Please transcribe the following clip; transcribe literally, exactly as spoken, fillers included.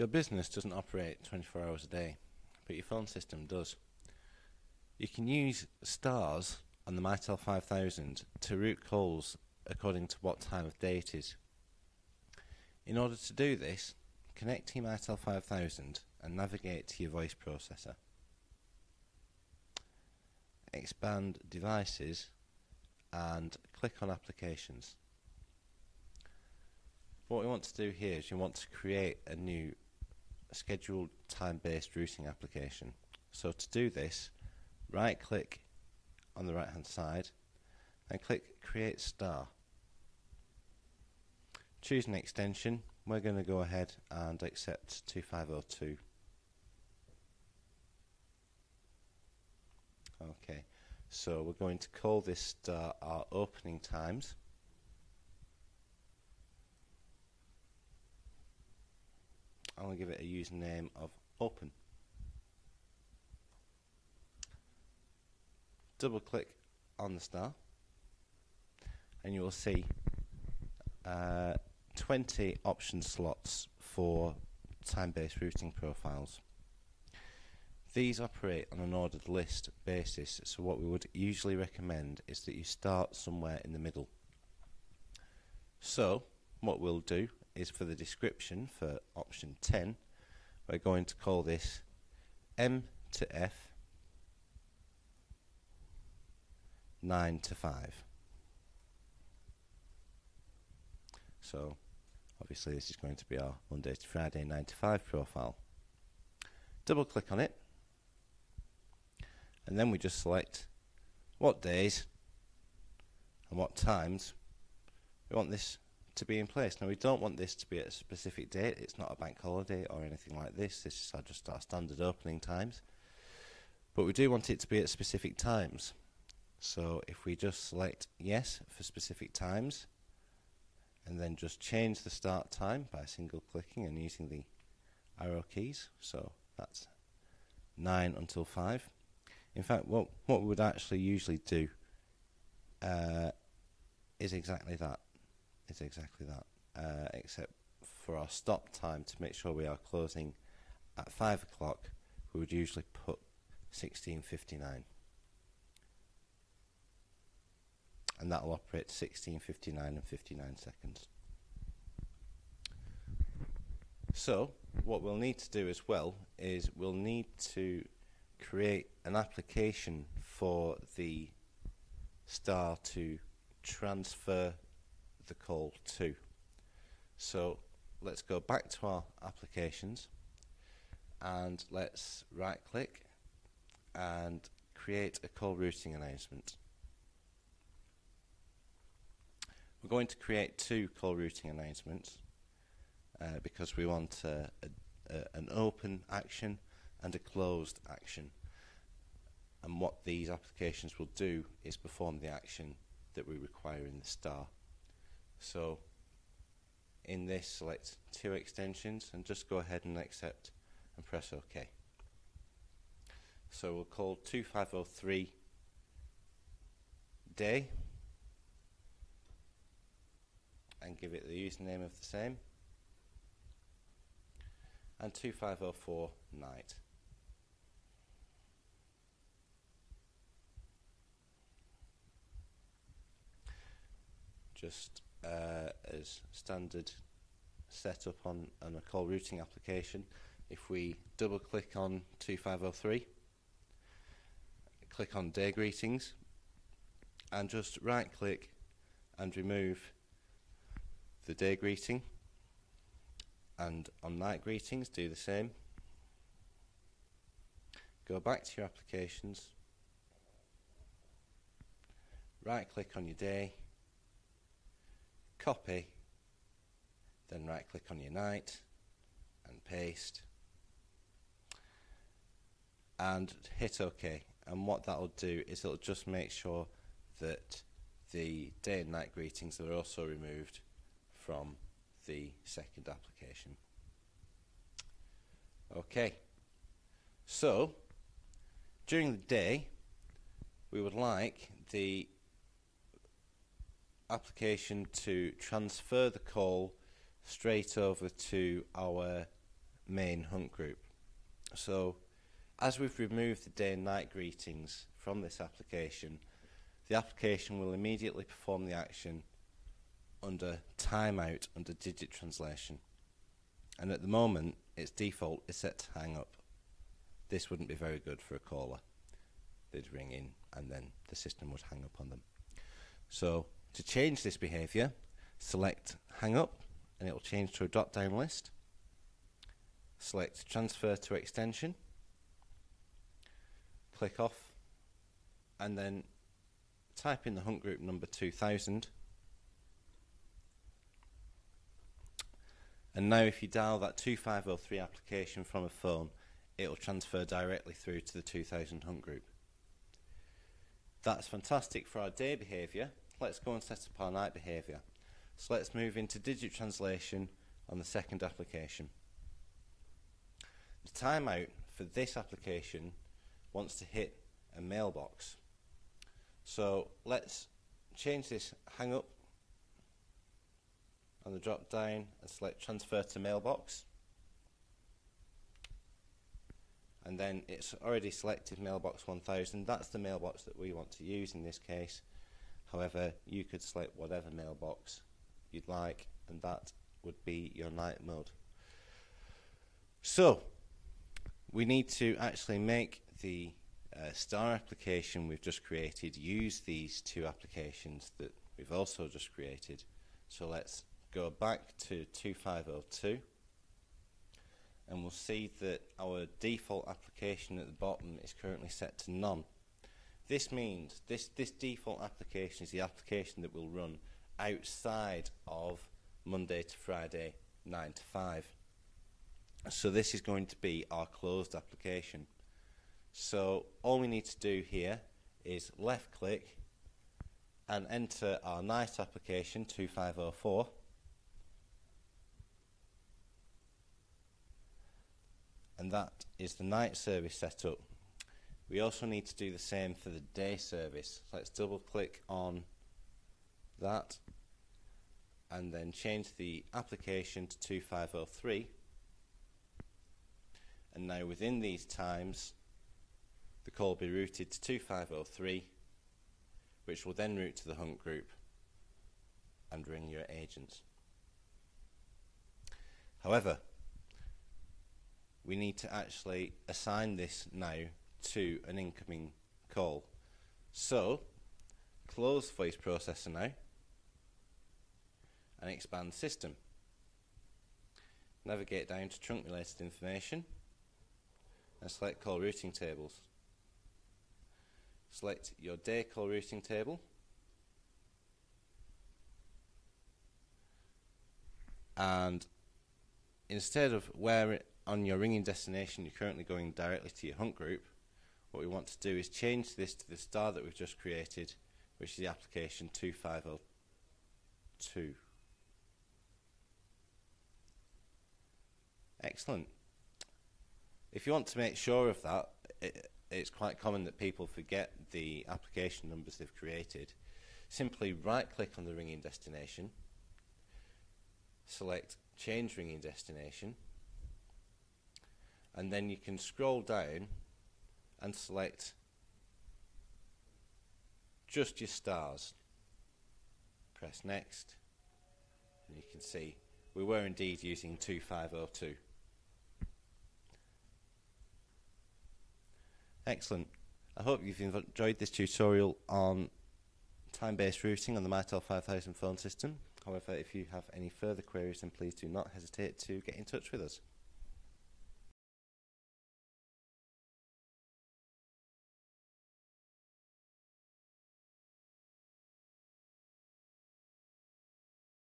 Your business doesn't operate twenty-four hours a day, but your phone system does. You can use stars on the Mitel five thousand to route calls according to what time of day it is. In order to do this, connect to your Mitel five thousand and navigate to your voice processor. Expand Devices and click on Applications. What we want to do here is we want to create a new scheduled time-based routing application. So to do this, right click on the right hand side and click Create Star. Choose an extension. We're going to go ahead and accept two five zero two. Okay, so we're going to call this star our opening times. I'm going to give it a username of open. Double click on the star and you will see uh, twenty option slots for time-based routing profiles. These operate on an ordered list basis, so what we would usually recommend is that you start somewhere in the middle. So what we'll do is, for the description for option ten, we're going to call this M to F, nine to five. So obviously this is going to be our Monday to Friday nine to five profile. Double click on it, and then we just select what days and what times we want this to be in place. Now, we don't want this to be at a specific date. It's not a bank holiday or anything like this. This is our, just our standard opening times, but we do want it to be at specific times. So if we just select yes for specific times and then just change the start time by single clicking and using the arrow keys, so that's nine until five. In fact, what, what we would actually usually do uh, is exactly that, is exactly that, uh, except for our stop time. To make sure we are closing at five o'clock, we would usually put sixteen fifty-nine. And that will operate sixteen fifty-nine and fifty-nine seconds. So, what we'll need to do as well is we'll need to create an application for the star to transfer the call to. So let's go back to our applications and let's right click and create a call routing announcement. We're going to create two call routing announcements uh, because we want uh, a, a, an open action and a closed action, and what these applications will do is perform the action that we require in the star. So in this, select two extensions and just go ahead and accept and press OK. So we'll call two five zero three day and give it the username of the same, and two five zero four night. Just uh, as standard setup on, on a call routing application, if we double click on two five zero three, click on Day Greetings, and just right click and remove the day greeting, and on night greetings do the same. Go back to your applications, right click on your day, copy, then right click on your night and paste and hit OK. And what that will do is it'll just make sure that the day and night greetings are also removed from the second application. Okay, so during the day we would like the application to transfer the call straight over to our main hunt group. So as we've removed the day and night greetings from this application, the application will immediately perform the action under timeout, under digit translation. And at the moment, its default is set to hang up. This wouldn't be very good for a caller. They'd ring in and then the system would hang up on them. So to change this behavior, select hang up and it will change to a drop down list. Select transfer to extension, click off, and then type in the hunt group number two thousand. And now if you dial that two five zero three application from a phone, it will transfer directly through to the two thousand hunt group. That's fantastic for our day behaviour. Let's go and set up our night behaviour. So let's move into digit translation on the second application. The timeout for this application wants to hit a mailbox. So let's change this hang up on the drop down and select transfer to mailbox. And then it's already selected mailbox one thousand. That's the mailbox that we want to use in this case. However, you could select whatever mailbox you'd like, and that would be your night mode. So we need to actually make the uh, star application we've just created use these two applications that we've also just created. So let's go back to two five zero two. And we'll see that our default application at the bottom is currently set to none. This means this, this default application is the application that will run outside of Monday to Friday, nine to five. So this is going to be our closed application. So all we need to do here is left click and enter our night application, two five zero four. And that is the night service setup. We also need to do the same for the day service. Let's double click on that and then change the application to two five zero three. And now within these times, the call will be routed to two five zero three, which will then route to the hunt group and ring your agents. However, we need to actually assign this now to an incoming call. So close voice processor now and expand system. Navigate down to trunk related information and select call routing tables. Select your day call routing table and instead of where it on your ringing destination, you're currently going directly to your hunt group. What we want to do is change this to the star that we've just created, which is the application two five zero two. Excellent. If you want to make sure of that, it, it's quite common that people forget the application numbers they've created. Simply right-click on the ringing destination, select Change Ringing Destination, and then you can scroll down and select just your stars. Press next and you can see we were indeed using two five zero two. Excellent. I hope you've enjoyed this tutorial on time-based routing on the Mitel five thousand phone system. However, if you have any further queries, then please do not hesitate to get in touch with us.